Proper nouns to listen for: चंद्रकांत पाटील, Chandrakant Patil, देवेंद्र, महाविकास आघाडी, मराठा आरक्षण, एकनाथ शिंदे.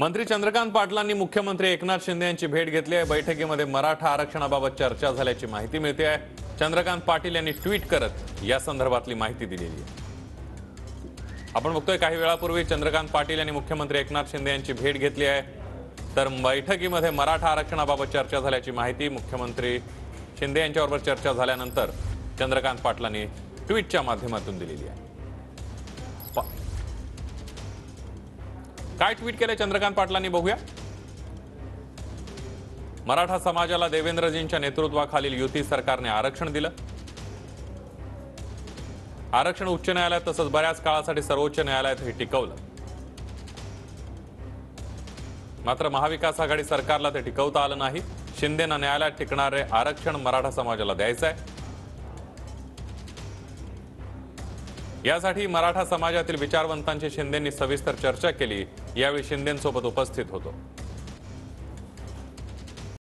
मंत्री चंद्रकांत पाटलांनी मुख्यमंत्री एकनाथ शिंदे यांची भेट घेतली आहे। बैठकीमध्ये मराठा आरक्षणाबाबत चर्चा झाल्याची माहिती मिळते आहे। चंद्रकांत पाटील यांनी ट्वीट करत या संदर्भातली माहिती दिलेली आहे। आपण बघतोय काही वेळापूर्वी चंद्रकांत पाटील यांनी मुख्यमंत्री एकनाथ शिंदे यांची भेट घेतली आहे, तर बैठकीमध्ये मराठा आरक्षणाबाबत चर्चा झाल्याची माहिती मुख्यमंत्री शिंदे यांच्याबरोबर चर्चा झाल्यानंतर चंद्रकांत पाटलांनी ट्वीटच्या माध्यमातून दिलेली आहे। काय ट्वीट केले चंद्रकांत पाटलांनी बघूया। मराठा समाजाला देवेंद्रजींच्या नेतृत्वाखालील युती सरकारने आरक्षण दिलं। आरक्षण उच्च न्यायालयात तसंच बऱ्याच काळासाठी सर्वोच्च न्यायालयात हे टिकवलं, मात्र महाविकास आघाडी सरकारला ते टिकवता आलं नाही। शिंदेना न्यायालयात टिकणारे आरक्षण मराठा समाजाला द्यायचं आहे। यासाठी मराठा समाजातील विचारवंतांची शिंदेंनी सविस्तर चर्चा केली। यावेळी शिंदेंसोबत उपस्थित होतो।